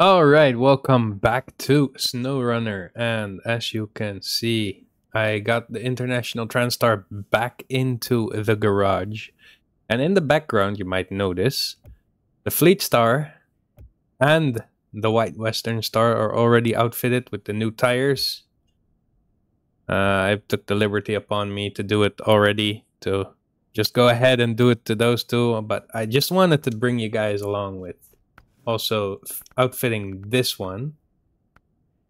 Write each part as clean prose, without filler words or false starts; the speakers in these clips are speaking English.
All right, welcome back to SnowRunner, and as you can see, I got the International TransStar back into the garage, and in the background you might notice the FleetStar and the white Western Star are already outfitted with the new tires. I took the liberty upon me to do it already, to just go ahead and do it to those two, but I just wanted to bring you guys along with also outfitting this one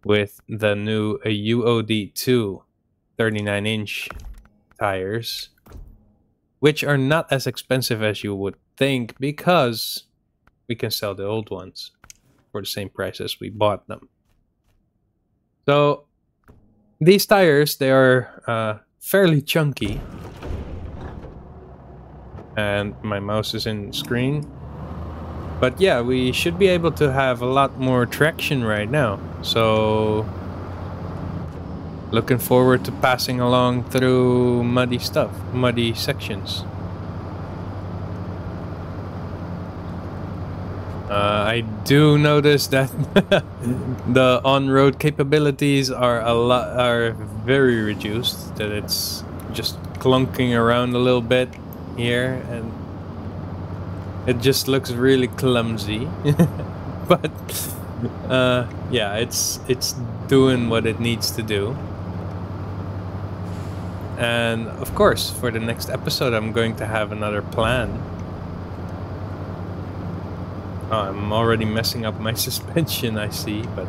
with the new UOD2 39-inch tires, which are not as expensive as you would think because we can sell the old ones for the same price as we bought them. So these tires, they are fairly chunky, and my mouse is in screen. But yeah, we should be able to have a lot more traction right now. So looking forward to passing along through muddy stuff, muddy sections. I do notice that the on-road capabilities are very reduced. That it's just clunking around a little bit here, and it just looks really clumsy, but yeah, it's doing what it needs to do. And of course, for the next episode, I'm going to have another plan. Oh, I'm already messing up my suspension, I see, but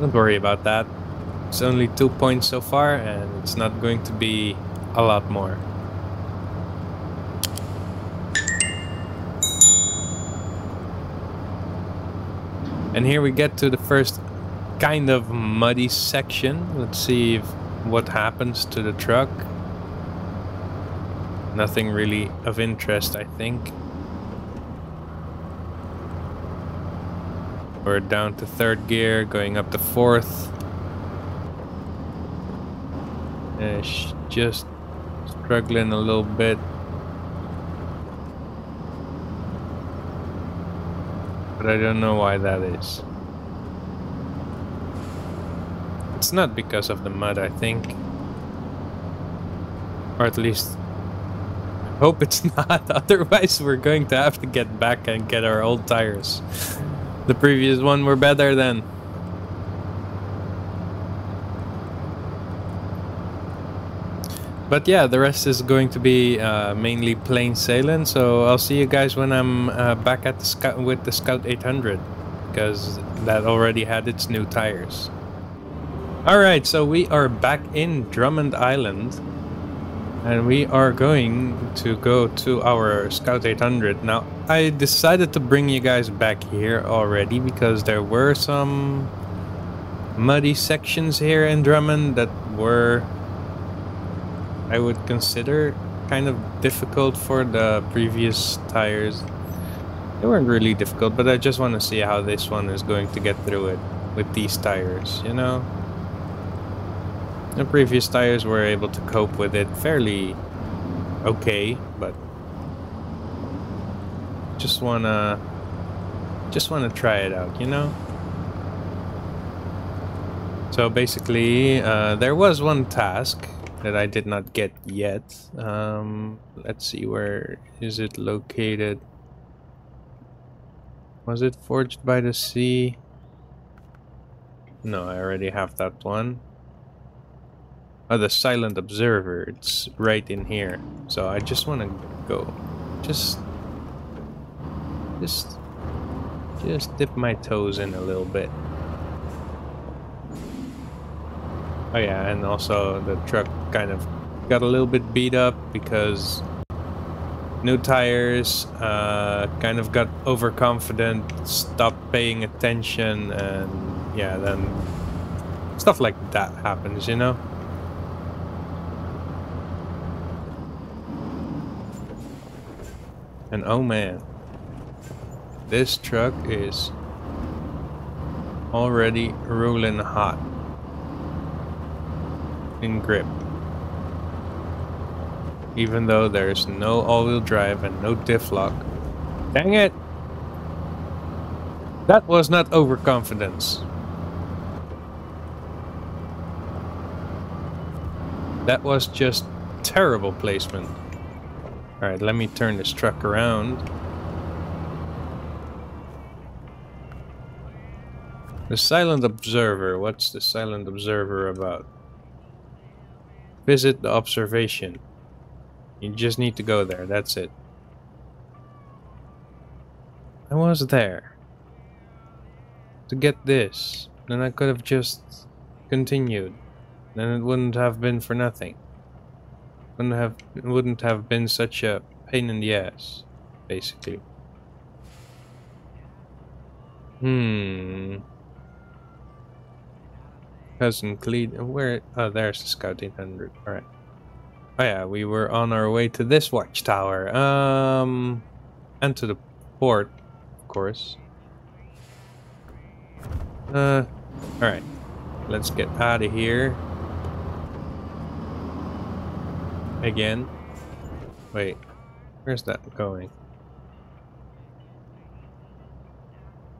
don't worry about that. It's only 2 points so far, and it's not going to be a lot more. And here we get to the first kind of muddy section. Let's see what happens to the truck. Nothing really of interest, I think. We're down to third gear, going up to fourth. It's just struggling a little bit. But I don't know why that is. It's not because of the mud, I think. Or at least, I hope it's not. Otherwise, we're going to have to get back and get our old tires. The previous one were better then. But yeah, the rest is going to be mainly plain sailing, so I'll see you guys when I'm back at the Scout with the Scout 800, because that already had its new tires. Alright, so we are back in Drummond Island, and we are going to go to our Scout 800. Now, I decided to bring you guys back here already, because there were some muddy sections here in Drummond that were, I would consider, kind of difficult for the previous tires. They weren't really difficult, but I just want to see how this one is going to get through it with these tires, you know? The previous tires were able to cope with it fairly okay, but just wanna try it out, you know? So basically, there was one task that I did not get yet. Let's see, where is it located? Was it Forged by the Sea? No, I already have that one. Oh, the Silent Observer, it's right in here. So I just want to go, just dip my toes in a little bit. Oh yeah, and also the truck kind of got a little bit beat up because new tires, kind of got overconfident, stopped paying attention, and yeah, then stuff like that happens, you know? And oh man, this truck is already rolling hot in grip, even though there's no all-wheel drive and no diff lock. Dang it! That was not overconfidence. That was just terrible placement. Alright, let me turn this truck around. The Silent Observer. What's the Silent Observer about? Visit the observation. You just need to go there, that's it. I was there to get this. Then I could have just continued. Then it wouldn't have been for nothing. It wouldn't have been such a pain in the ass, basically. Cousin Clean, where? Oh, there's the Scout 800. All right. Oh yeah, we were on our way to this watchtower. And to the port, of course. All right. Let's get out of here. Again. Wait, where's that going?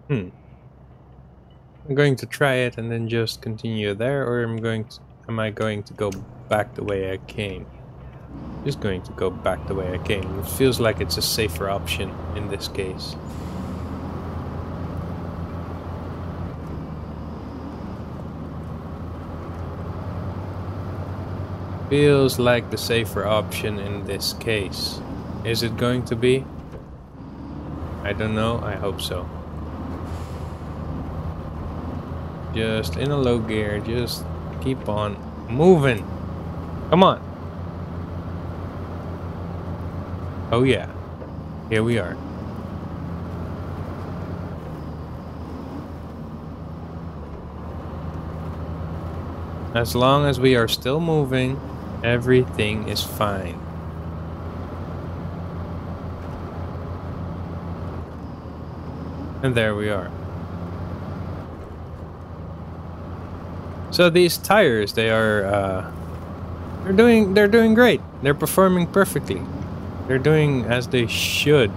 I'm going to try it and then just continue there, or am I going to go back the way I came? Just going to go back the way I came. It feels like it's a safer option in this case. Feels like the safer option in this case. Is it going to be? I don't know. I hope so. Just in a low gear. Just keep on moving. Come on. Oh yeah. Here we are. As long as we are still moving, everything is fine. And there we are. So these tires, they are they're doing great. They're performing perfectly. They're doing as they should.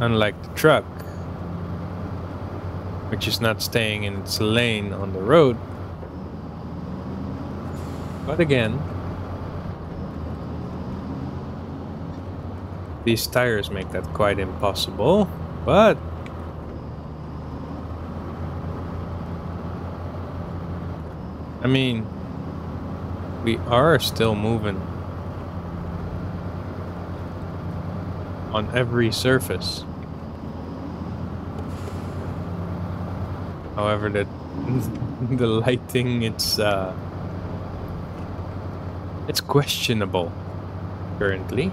Unlike the truck, which is not staying in its lane on the road. But again, these tires make that quite impossible, but I mean, we are still moving on every surface. However, the lighting, it's questionable currently.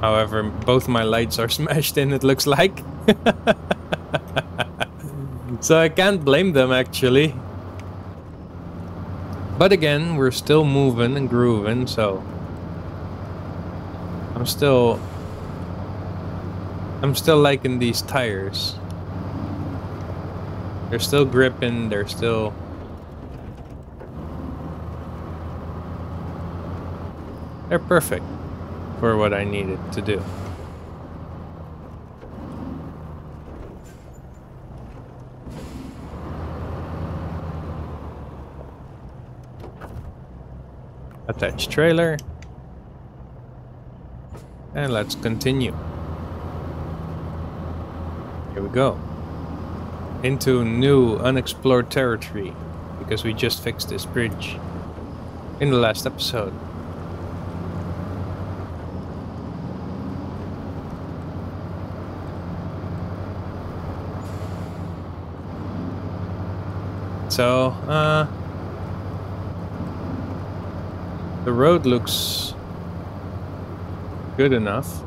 However, both my lights are smashed in, it looks like. So I can't blame them, actually. But again, we're still moving and grooving, so I'm still liking these tires. They're still gripping, they're still perfect for what I needed to do. Attach trailer. And let's continue. Here we go. Into new unexplored territory, because we just fixed this bridge in the last episode. So, the road looks good enough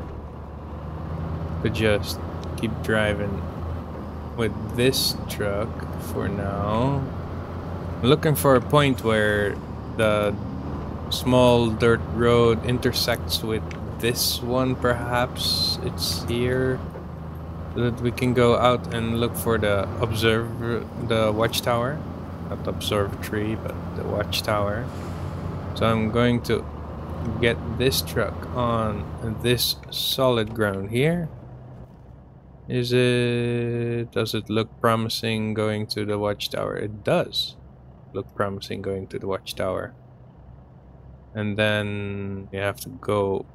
to just keep driving with this truck for now. I'm looking for a point where the small dirt road intersects with this one, perhaps it's here, so that we can go out and look for the watchtower. Not the observatory, but the watchtower. So I'm going to get this truck on this solid ground here. Is it... does it look promising going to the watchtower? It does look promising going to the watchtower. And then we have to go...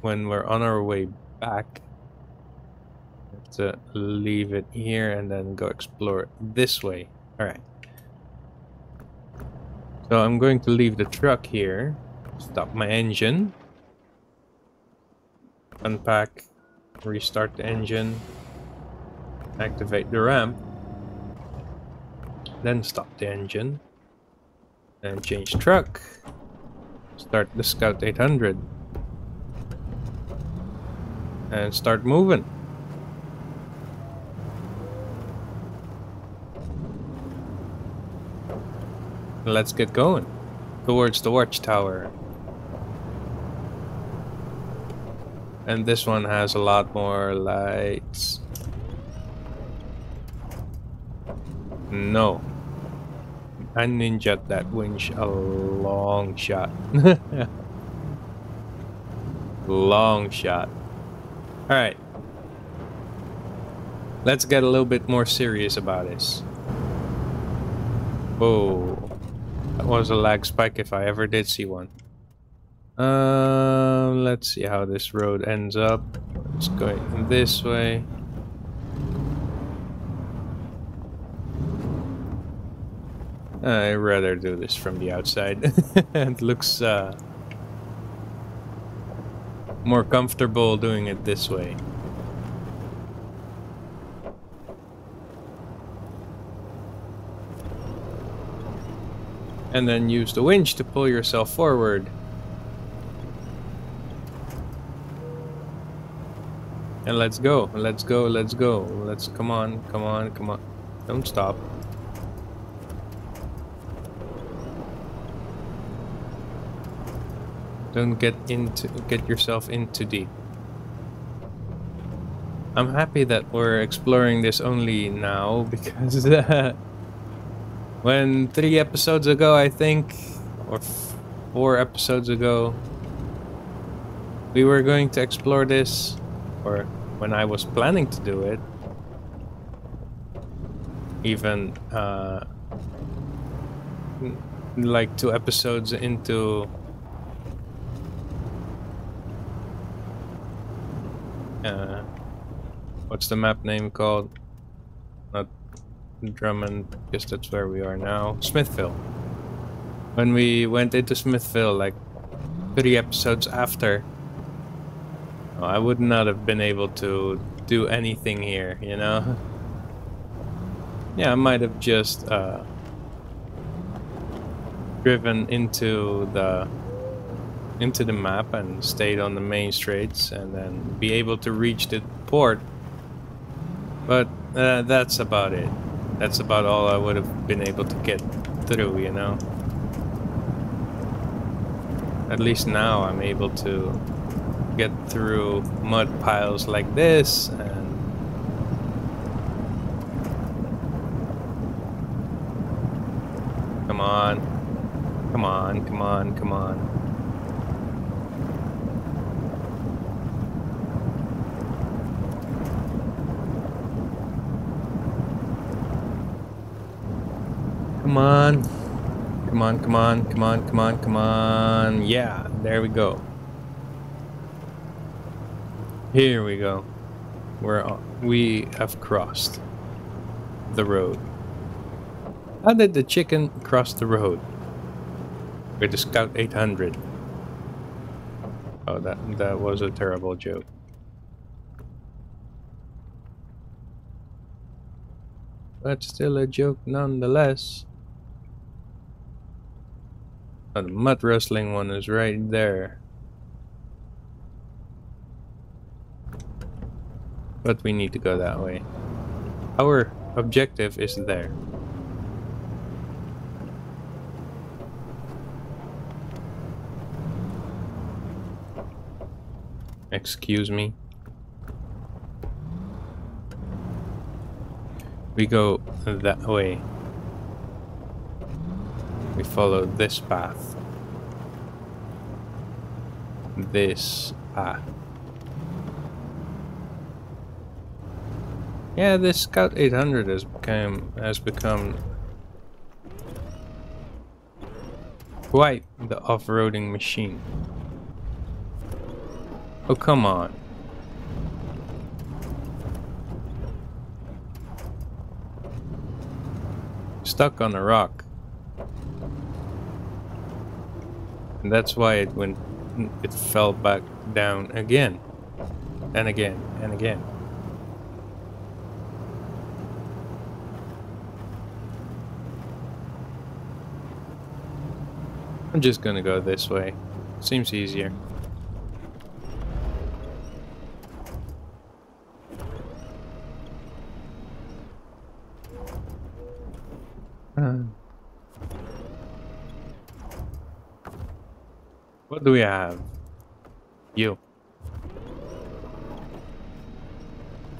when we're on our way back, we have to leave it here and then go explore it this way. Alright. So I'm going to leave the truck here. Stop my engine. Unpack. Restart the engine. Activate the ramp. Then stop the engine. Then change truck. Start the Scout 800. And start moving. Let's get going towards the watchtower. And this one has a lot more lights. No. I ninja'd that winch a long shot. Long shot. Alright. Let's get a little bit more serious about this. Whoa. That was a lag spike if I ever did see one. Let's see how this road ends up. It's going this way. I'd rather do this from the outside. It looks more comfortable doing it this way. And then use the winch to pull yourself forward. And let's go, let's go, let's go. Let's, come on, come on, come on. Don't stop. Don't get yourself in too deep. I'm happy that we're exploring this only now, because when 3 episodes ago, I think, or 4 episodes ago, we were going to explore this, or when I was planning to do it, even like 2 episodes into what's the map name called? Not Drummond, because that's where we are now. Smithville. When we went into Smithville, like 3 episodes after, I would not have been able to do anything here, you know? Yeah, I might have just driven into the map and stayed on the main straits and then be able to reach the port. But that's about it. That's about all I would have been able to get through, you know? At least now I'm able to get through mud piles like this, and come on, come on, come on, come on, come on, come on, come on, come on, come on, come on. Yeah, there we go. Here we go. We have crossed the road. How did the chicken cross the road? With the Scout 800. Oh, that was a terrible joke. But still a joke nonetheless. Oh, the mud wrestling one is right there. But we need to go that way. Our objective is there. Excuse me. We go that way. We follow this path. This path. Yeah, this Scout 800 has become quite the off-roading machine. Oh, come on. Stuck on a rock. And that's why it fell back down again. And again, and again. I'm just gonna go this way. Seems easier. What do we have? You.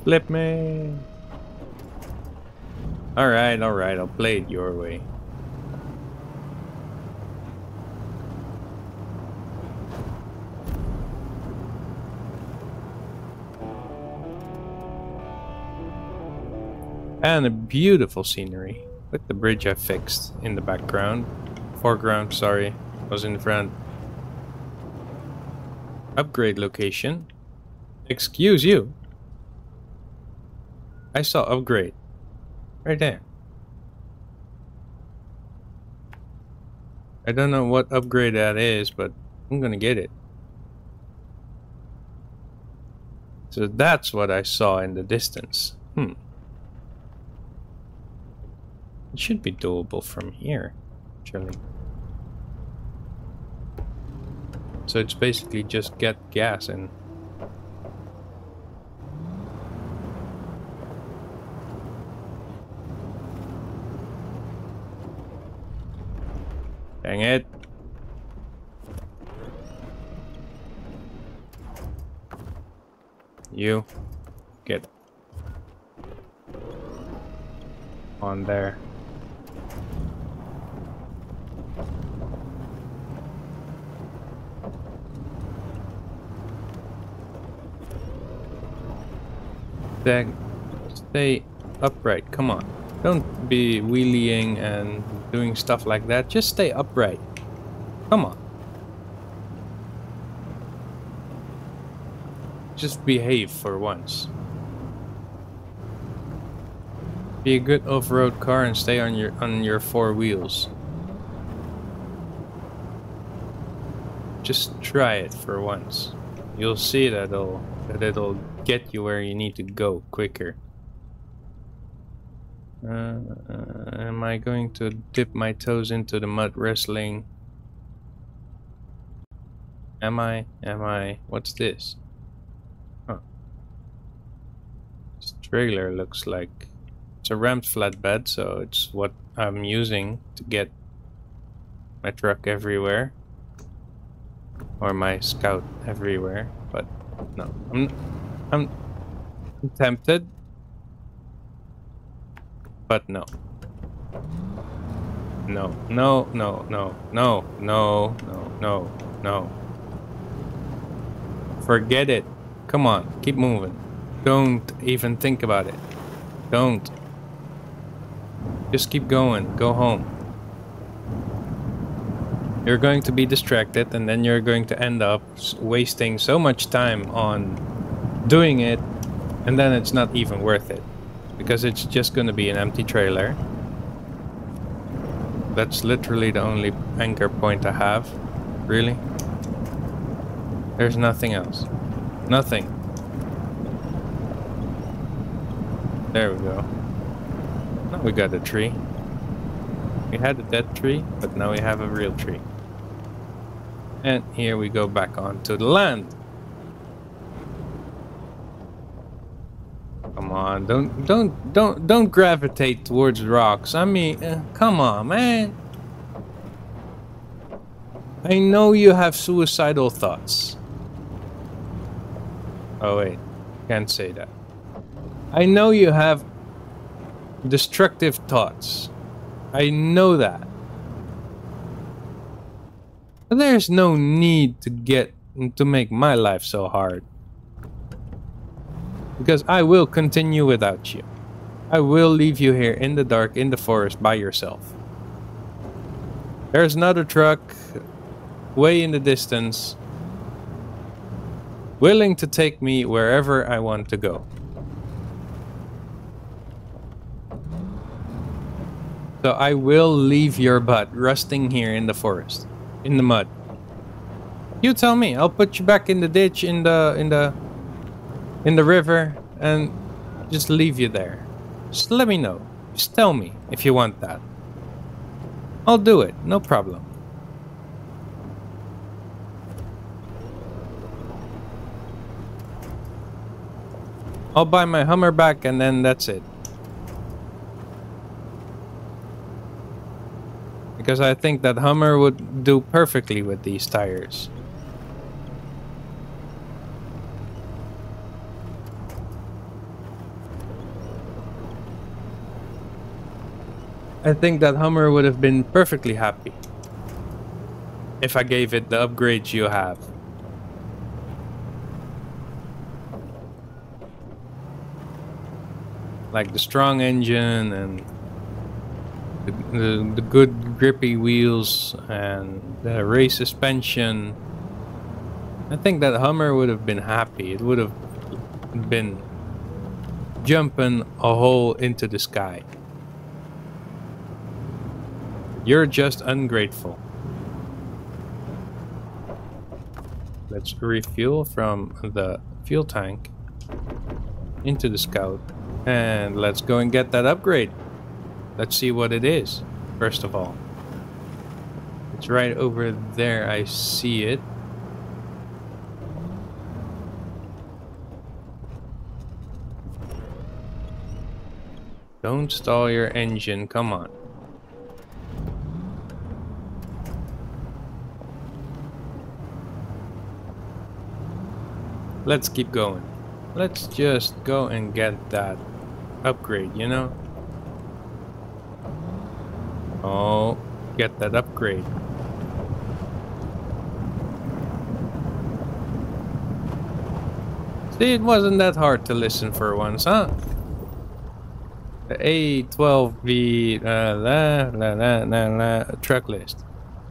Flip me. Alright, I'll play it your way. And a beautiful scenery. Look, the bridge I fixed in the foreground, sorry, was in the front. Upgrade location. Excuse you. I saw upgrade. Right there. I don't know what upgrade that is, but I'm gonna get it. So that's what I saw in the distance. It should be doable from here, surely. So it's basically just get gas and... Dang it. You. Get. On there. Stay upright, come on. Don't be wheeling and doing stuff like that. Just stay upright. Come on. Just behave for once. Be a good off-road car and stay on your four wheels. Just try it for once. You'll see that it'll get you where you need to go quicker. Am I going to dip my toes into the mud wrestling? Am I? What's this? Huh. This trailer looks like it's a ramped flatbed, so it's what I'm using to get my truck everywhere. Or my Scout everywhere, but no. I'm tempted, but no. No. Forget it. Come on, keep moving. Don't even think about it. Don't. Just keep going. Go home. You're going to be distracted, and then you're going to end up wasting so much time on doing it, and then it's not even worth it, because it's just going to be an empty trailer. That's literally the only anchor point I have, really. There's nothing else. Nothing. There we go. Now we got a tree. We had a dead tree, but now we have a real tree. And here we go back onto the land. Come on, don't gravitate towards rocks. I mean, come on, man. I know you have suicidal thoughts. Oh wait, can't say that. I know you have destructive thoughts. I know that. But there's no need to make my life so hard. Because I will continue without you. I will leave you here in the dark, in the forest, by yourself. There's another truck way in the distance, willing to take me wherever I want to go. So I will leave your butt rusting here in the forest, in the mud. You tell me, I'll put you back in the ditch, in the river, and just leave you there. Just let me know. Just tell me if you want that. I'll do it, no problem. I'll buy my Hummer back and then that's it. Because I think that Hummer would do perfectly with these tires. I think that Hummer would have been perfectly happy if I gave it the upgrades you have. Like the strong engine and the good grippy wheels and the race suspension. I think that Hummer would have been happy. It would have been jumping a hole into the sky. You're just ungrateful. Let's refuel from the fuel tank into the Scout. And let's go and get that upgrade. Let's see what it is, first of all. It's right over there, I see it. Don't stall your engine, come on. Let's keep going. Let's just go and get that upgrade, you know? Oh, get that upgrade. See, it wasn't that hard to listen for once, huh? The A12V truck list.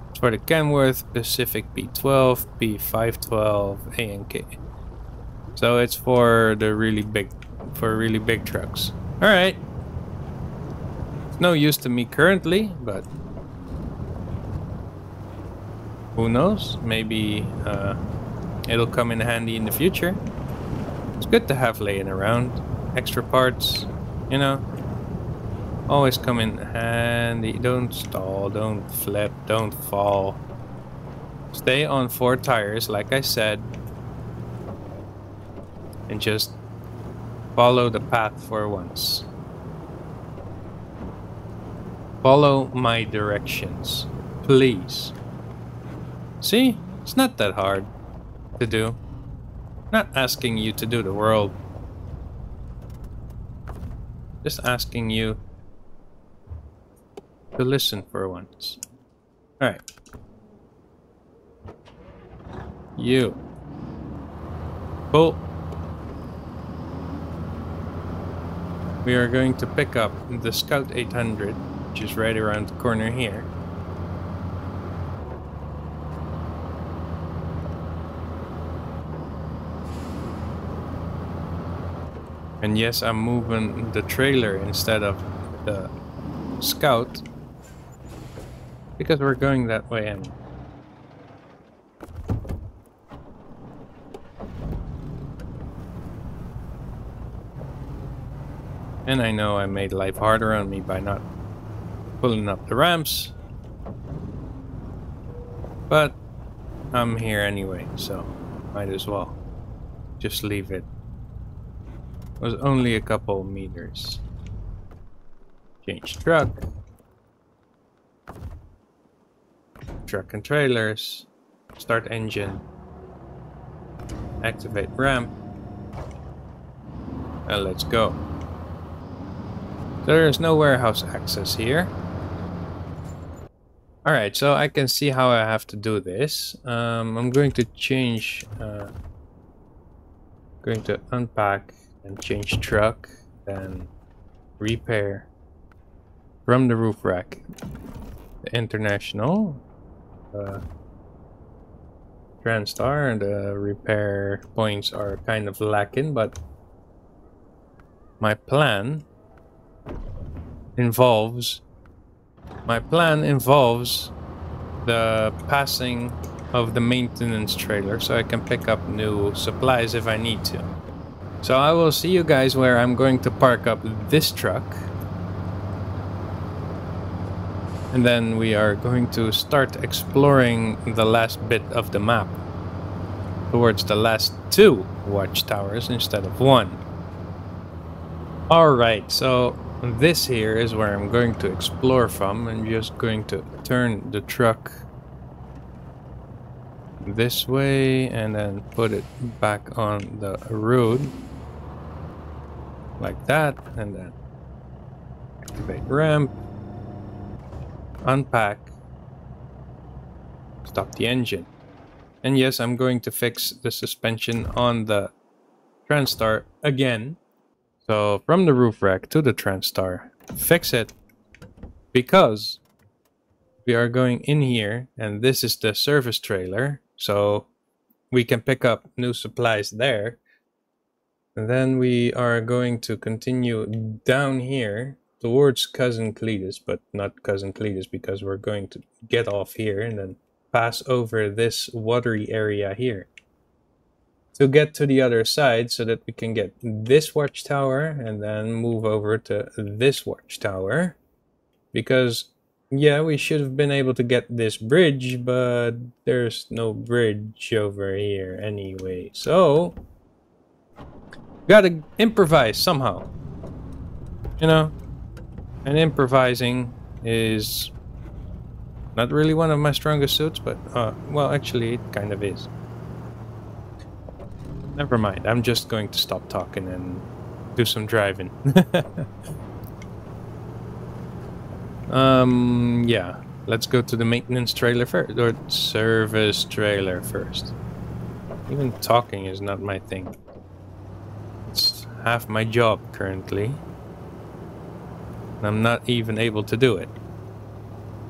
It's for the Kenworth Pacific B12, B512, A and K. So it's for the really big trucks. All right. It's no use to me currently, but who knows? Maybe it'll come in handy in the future. It's good to have laying around. Extra parts, you know, always come in handy. Don't stall, don't flip, don't fall. Stay on four tires, like I said. And just follow the path for once. Follow my directions, please. See, it's not that hard to do. Not asking you to do the world. Just asking you to listen for once. All right. You. Pull. We are going to pick up the Scout 800, which is right around the corner here. And yes, I'm moving the trailer instead of the Scout, because we're going that way anyway. And I know I made life harder on me by not pulling up the ramps. But I'm here anyway, so might as well just leave it. It was only a couple meters. Change truck. Truck and trailers. Start engine. Activate ramp. And let's go. There is no warehouse access here. Alright, so I can see how I have to do this. I'm going to change... going to unpack and change truck. Then Repair. From the roof rack. The International TransStar, and the repair points are kind of lacking, but my plan involves the passing of the maintenance trailer, so I can pick up new supplies if I need to. So I will see you guys where I'm going to park up this truck, and then we are going to start exploring the last bit of the map towards the last two watchtowers instead of one. Alright, so this here is where I'm going to explore from. I'm just going to turn the truck this way and then put it back on the road like that, and then activate ramp, unpack, stop the engine. And yes, I'm going to fix the suspension on the TransStar again. So from the roof rack to the TransStar, fix it, because we are going in here and this is the service trailer, so we can pick up new supplies there. And then we are going to continue down here towards Cousin Cletus, but not Cousin Cletus, because we're going to get off here and then pass over this watery area here to get to the other side, so that we can get this watchtower and then move over to this watchtower. Because, yeah, we should have been able to get this bridge, but there's no bridge over here anyway. So, gotta improvise somehow, you know? And improvising is not really one of my strongest suits, but, well, actually, it kind of is. Never mind, I'm just going to stop talking and do some driving. Yeah, let's go to the maintenance trailer first, or service trailer first. Even talking is not my thing. It's half my job currently. I'm not even able to do it.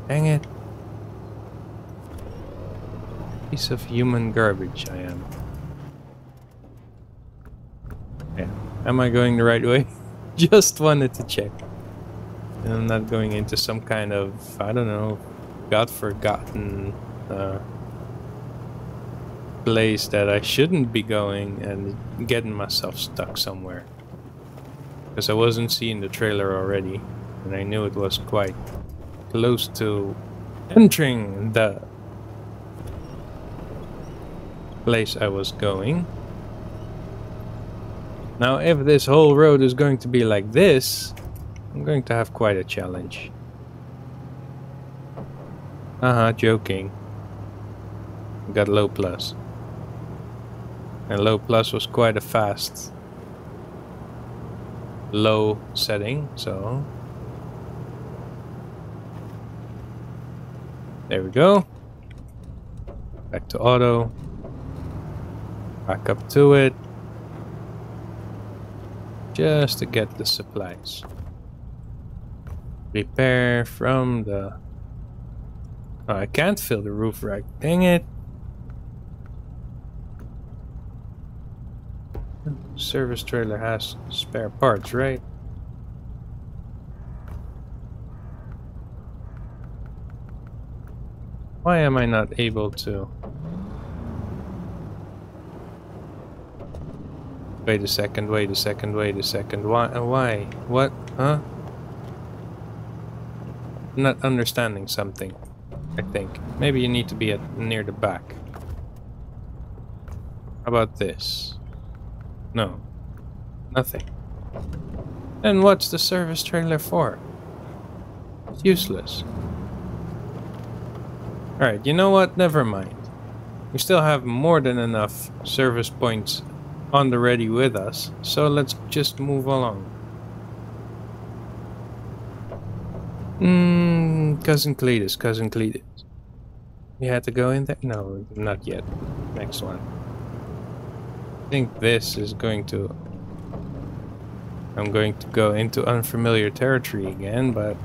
Dang it. Piece of human garbage I am. Yeah. Am I going the right way? Just wanted to check. And I'm not going into some kind of, I don't know, godforgotten place that I shouldn't be going and getting myself stuck somewhere. Because I wasn't seeing the trailer already, and I knew it was quite close to entering the place I was going. Now, if this whole road is going to be like this, I'm going to have quite a challenge. Joking. Got low plus. And low plus was quite a fast low setting, so there we go. Back to auto. Back up to it. Just to get the supplies. Repair from the... Oh, I can't fill the roof rack. Dang it. Service trailer has spare parts, right? Why am I not able to? Wait a second. Why? What? Huh? I'm not understanding something, I think. Maybe you need to be at near the back. How about this? No. Nothing. Then what's the service trailer for? It's useless. Alright, you know what? Never mind. We still have more than enough service points on the ready with us, so let's just move along. Cousin Cletus. You had to go in there? No, not yet. Next one. I think this is going to I'm going to go into unfamiliar territory again, but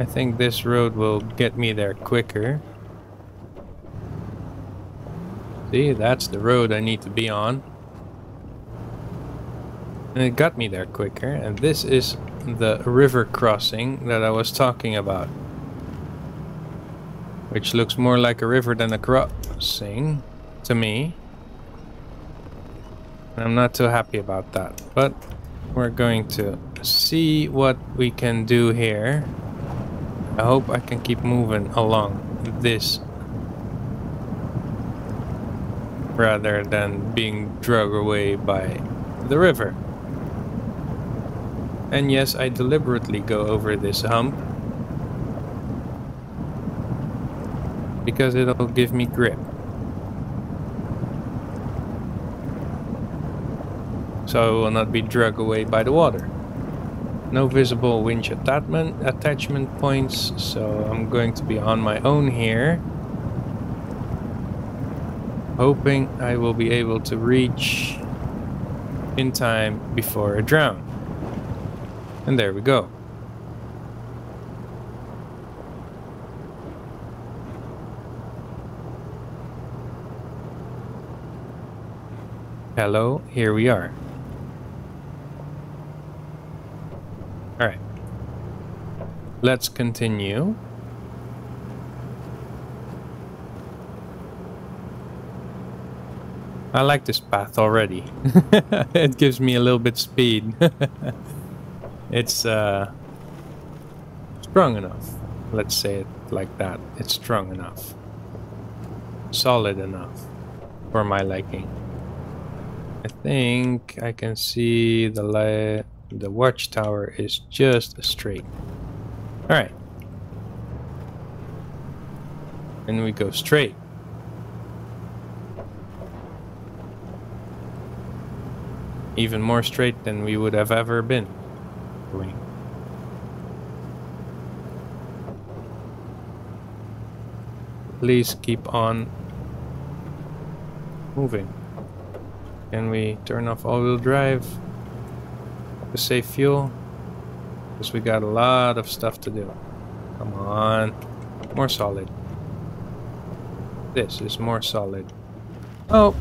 I think this road will get me there quicker. See, that's the road I need to be on. And it got me there quicker, and this is the river crossing that I was talking about. Which looks more like a river than a crossing to me. I'm not too happy about that, but we're going to see what we can do here. I hope I can keep moving along this rather than being dragged away by the river. And yes, I deliberately go over this hump because it'll give me grip. So I will not be dragged away by the water. No visible winch attachment points, so I'm going to be on my own here. Hoping I will be able to reach in time before I drown. And there we go. Hello, here we are. Alright. Let's continue. I like this path already. It gives me a little bit speed. It's strong enough. Let's say it like that. It's strong enough. Solid enough for my liking. I think I can see the light. The watchtower is just straight. Alright. And we go straight. Even more straight than we would have ever been. Please keep on moving. Can we turn off all-wheel drive to save fuel? Because we got a lot of stuff to do. Come on. More solid. This is more solid. Oh!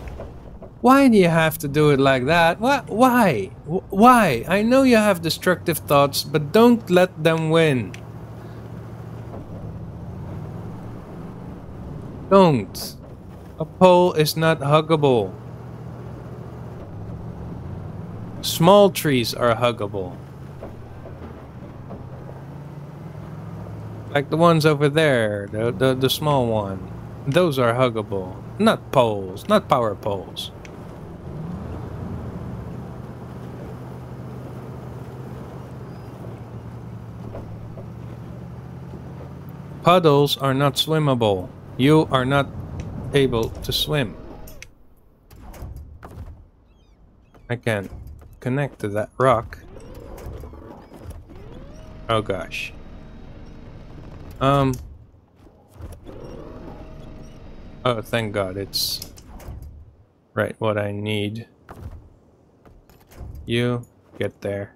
Why do you have to do it like that? What? Why? Why? I know you have destructive thoughts, but don't let them win. Don't. A pole is not huggable. Small trees are huggable. Like the ones over there, the small one. Those are huggable. Not poles, not power poles. Puddles are not swimmable. You are not able to swim. I can't connect to that rock. Oh gosh. Oh, thank God, it's right what I need. You get there.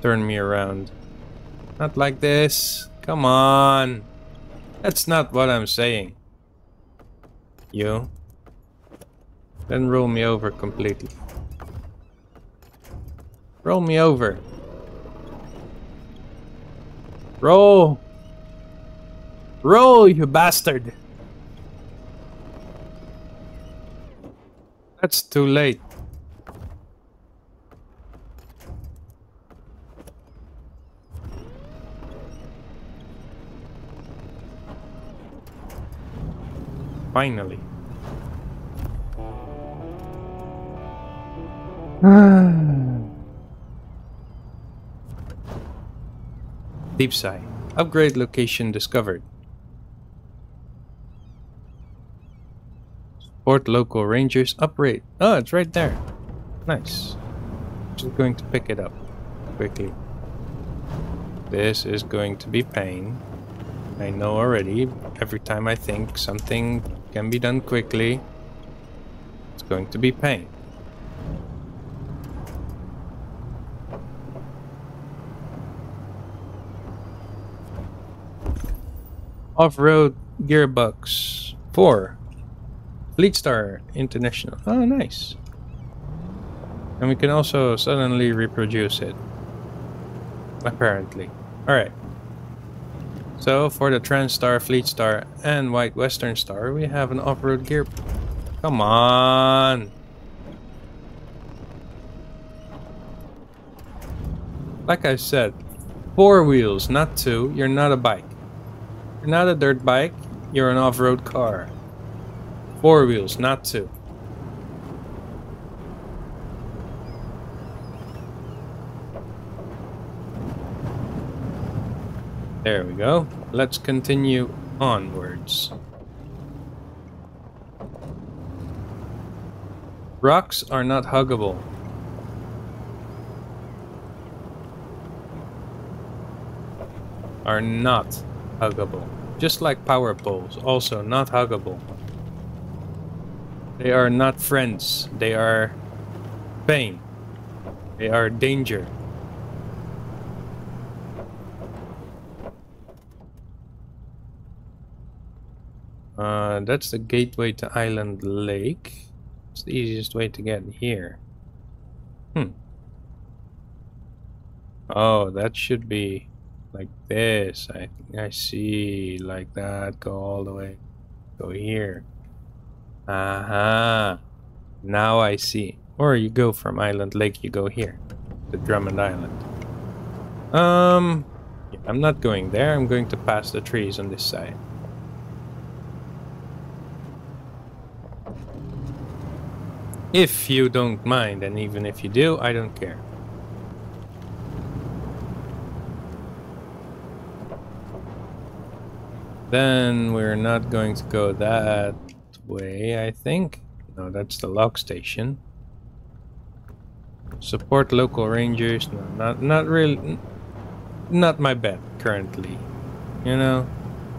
Turn me around. Not like this. Come on. That's not what I'm saying. You. Then roll me over completely. Roll me over. Roll. Roll, you bastard. That's too late. Finally. Deep sigh. Upgrade location discovered. Support local rangers. Upgrade. Oh, it's right there. Nice. Just going to pick it up quickly. This is going to be pain. I know already. Every time I think something can be done quickly, it's going to be pain. Off-road gearbox for FleetStar International. Oh, nice. And we can also suddenly reproduce it. Apparently. Alright. So, for the TransStar, FleetStar, and White Western Star, we have an off-road gear... Come on! Like I said, 4 wheels, not 2. You're not a bike. You're not a dirt bike. You're an off-road car. 4 wheels, not 2. There we go. Let's continue onwards. Rocks are not huggable. Are not huggable. Just like power poles, also not huggable. They are not friends. They are pain. They are danger. That's the gateway to Island Lake. It's the easiest way to get here. Hmm. Oh, that should be like this. I see. Like that. Go all the way. Go here. Aha. Now I see. Or you go from Island Lake, you go here. To Drummond Island. Yeah, I'm not going there. I'm going to pass the trees on this side. If you don't mind, and even if you do, I don't care. Then we're not going to go that way, I think. No, that's the log station. Support local rangers. No, not really. Not my bet currently. You know,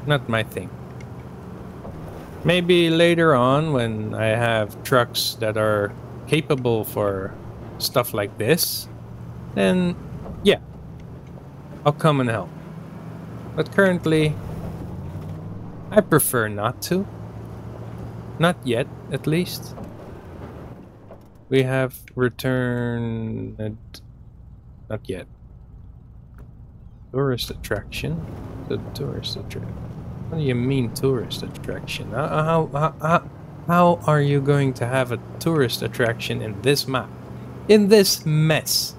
not my thing. Maybe later on, when I have trucks that are capable for stuff like this, then, yeah, I'll come and help. But currently, I prefer not to. Not yet, at least. We have returned... Not yet. Tourist attraction. The tourist attraction. What do you mean tourist attraction? How are you going to have a tourist attraction in this map? In this mess?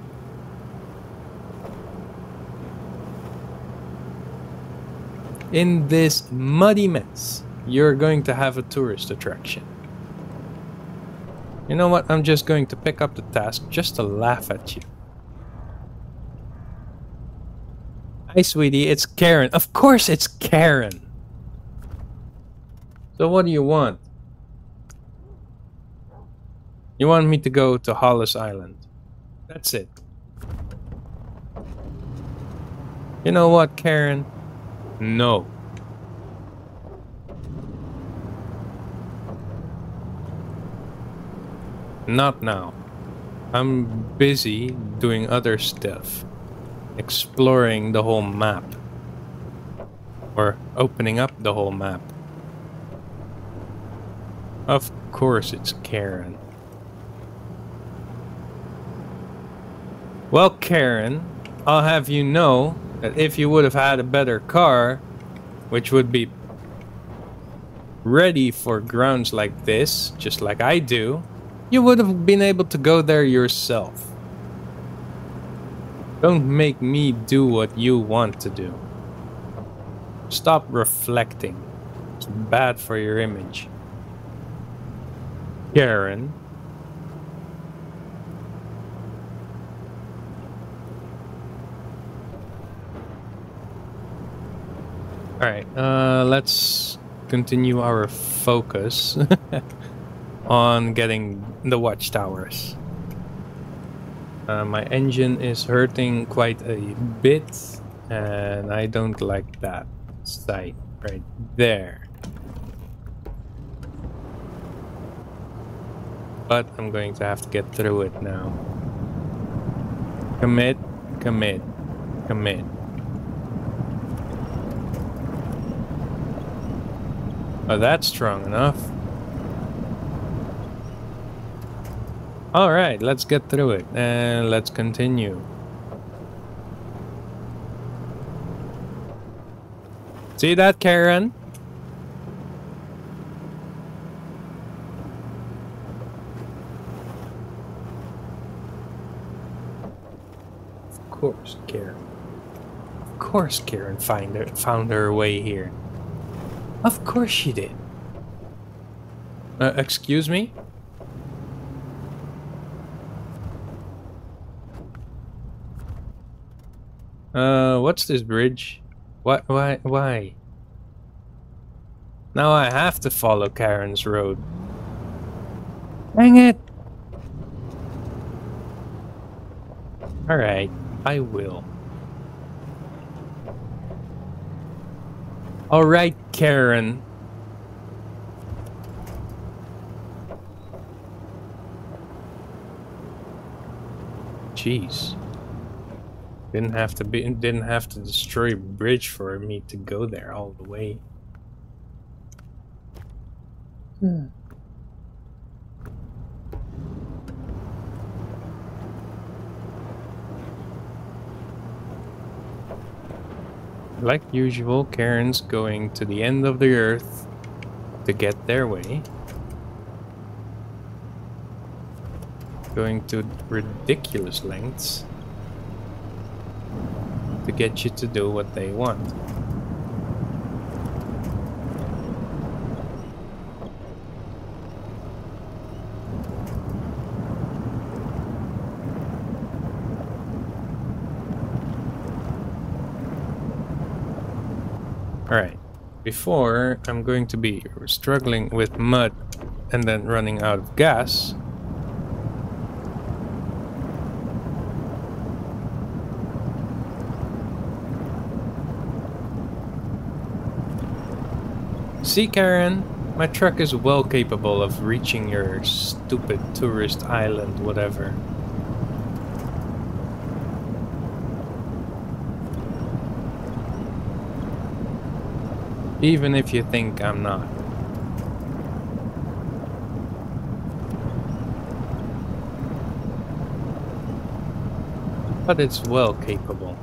In this muddy mess, you're going to have a tourist attraction. You know what? I'm just going to pick up the task just to laugh at you. Hi, sweetie. It's Karen. Of course it's Karen. So what do you want? You want me to go to Hollis Island. That's it. You know what, Karen? No. Not now. I'm busy doing other stuff. Exploring the whole map. Or opening up the whole map. Of course it's Karen. Well, Karen, I'll have you know that if you would have had a better car, which would be ready for grounds like this, just like I do, you would have been able to go there yourself. Don't make me do what you want to do. Stop reflecting. It's bad for your image. Karen. Alright, let's continue our focus on getting the watchtowers. My engine is hurting quite a bit, and I don't like that sight right there. But I'm going to have to get through it now. Commit, commit, commit. Oh, that's strong enough. Alright, let's get through it, and let's continue. See that, Karen? Of course, Karen. Of course Karen found her way here. Of course she did. Excuse me? What's this bridge? What? Why? Now I have to follow Karen's road. Dang it! Alright, I will. Alright, Karen. Jeez. Didn't have to destroy a bridge for me to go there all the way. Hmm. Like usual, Karen's going to the end of the earth to get their way. Going to ridiculous lengths to get you to do what they want. Alright, before I'm going to be struggling with mud and then running out of gas. See, Karen, my truck is well capable of reaching your stupid tourist island, whatever. Even if you think I'm not. But it's well capable.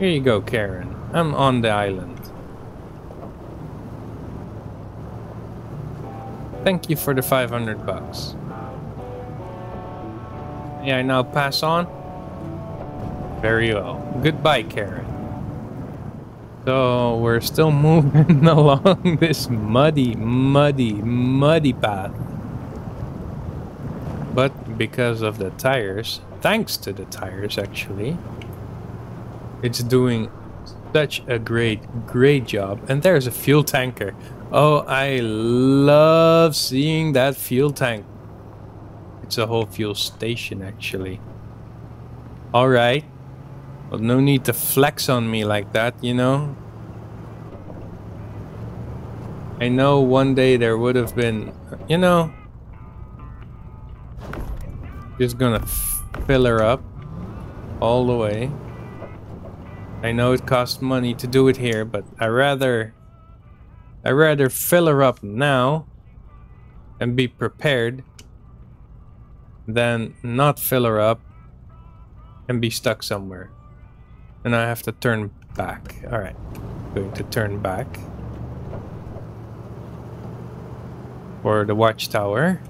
Here you go, Karen. I'm on the island. Thank you for the 500 bucks. May I now pass on? Very well. Goodbye, Karen. So we're still moving along this muddy path. But because of the tires, thanks to the tires actually, it's doing such a great job. And there's a fuel tanker. Oh, I love seeing that fuel tank. It's a whole fuel station, actually. All right. Well, no need to flex on me like that, you know? I know one day there would have been, you know... Just gonna fill her up all the way. I know it costs money to do it here, but I'd rather fill her up now and be prepared than not fill her up and be stuck somewhere. And I have to turn back. Alright, going to turn back. For the watchtower.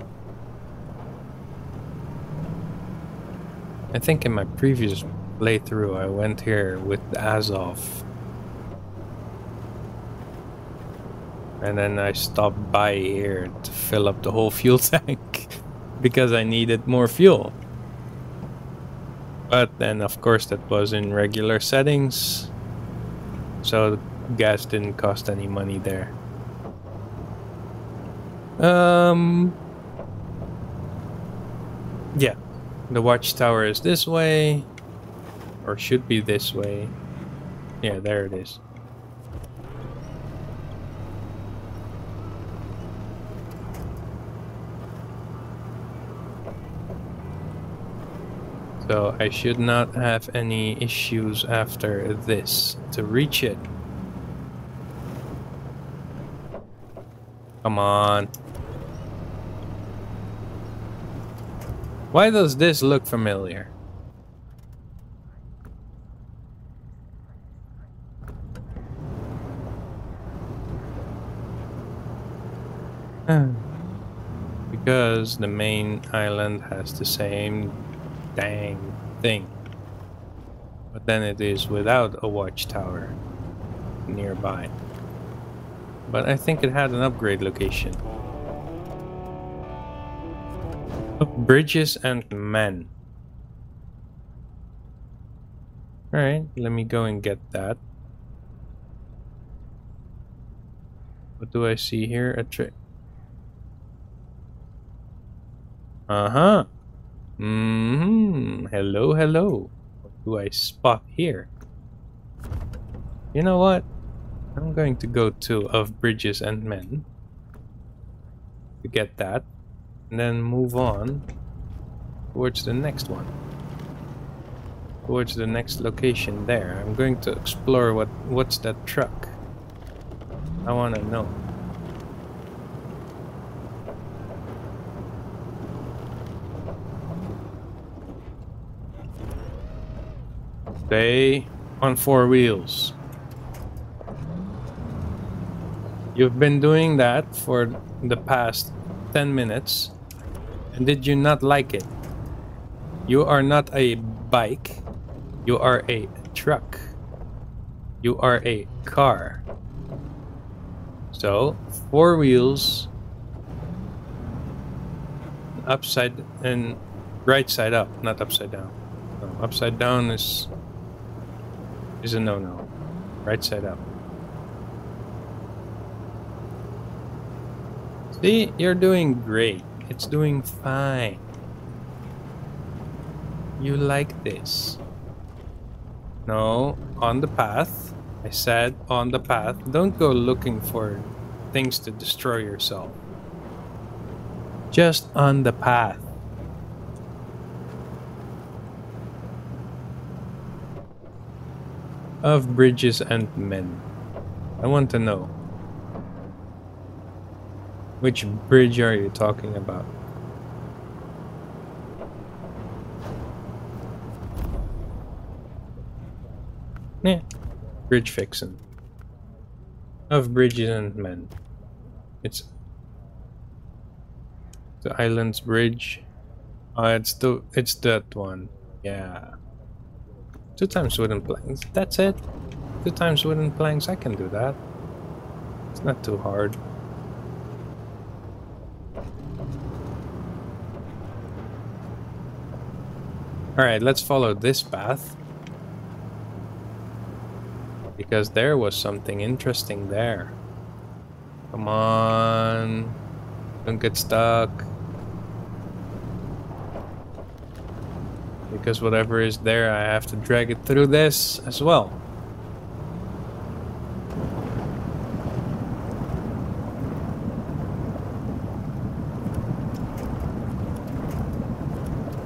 I think in my previous playthrough I went here with the Azov. And then I stopped by here to fill up the whole fuel tank because I needed more fuel. But then of course that was in regular settings, so the gas didn't cost any money there. Yeah, the watchtower is this way, or should be this way. Yeah, there it is. So I should not have any issues after this to reach it. Come on. Why does this look familiar? Because the main island has the same dang thing. But then it is without a watchtower nearby. But I think it had an upgrade location. Bridges and Men. Alright, let me go and get that. What do I see here? A trick. Uh-huh. Mm-hmm. Hello, hello. What do I spot here? You know what? I'm going to go to Of Bridges and Men to get that, and then move on towards the next one, towards the next location there. I'm going to explore what's that truck. I want to know. Stay on four wheels. You've been doing that for the past 10 minutes. And did you not like it? You are not a bike. You are a truck. You are a car. So, four wheels. Upside and right side up, not upside down. No, upside down is a no-no. Right side up. See, you're doing great. It's doing fine. You like this. No, on the path. I said on the path. Don't go looking for things to destroy yourself. Just on the path. Of Bridges and Men. I want to know. Which bridge are you talking about? Yeah. Bridge fixin'. Of Bridges and Men. It's the island's bridge. It's that one. Yeah. 2 times wooden planks. That's it. 2 times wooden planks. I can do that. It's not too hard. Alright, let's follow this path. Because there was something interesting there. Come on. Don't get stuck. Because whatever is there, I have to drag it through this as well.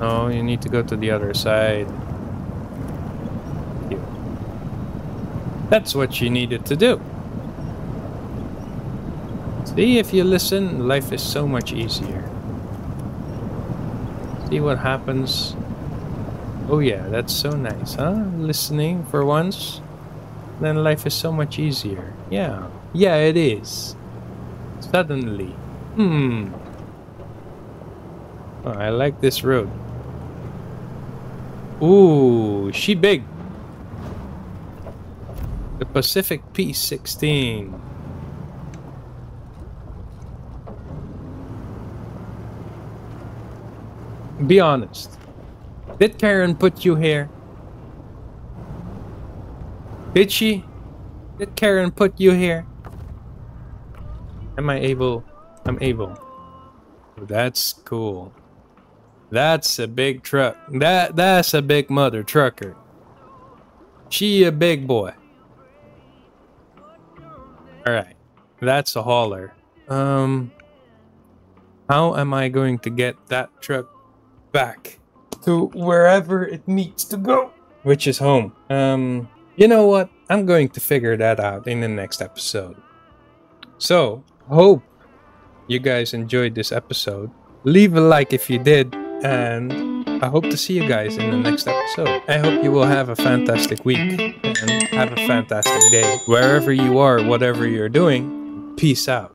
No, you need to go to the other side. Here. That's what you needed to do. See, if you listen, life is so much easier. See what happens. Oh yeah, that's so nice, huh? Listening for once, then life is so much easier. Yeah. Yeah, it is. Suddenly. Oh, I like this road. Ooh, she big. The Pacific P16. Be honest. Did Karen put you here? Did she? Did Karen put you here? Am I able? I'm able. That's cool. That's a big truck. That's a big mother trucker. She a big boy. Alright. That's a hauler. How am I going to get that truck back? To wherever it needs to go, which is home. You know what? I'm going to figure that out in the next episode. So, hope you guys enjoyed this episode. Leave a like if you did, and I hope to see you guys in the next episode. I hope you will have a fantastic week and have a fantastic day. Wherever you are, whatever you're doing, peace out.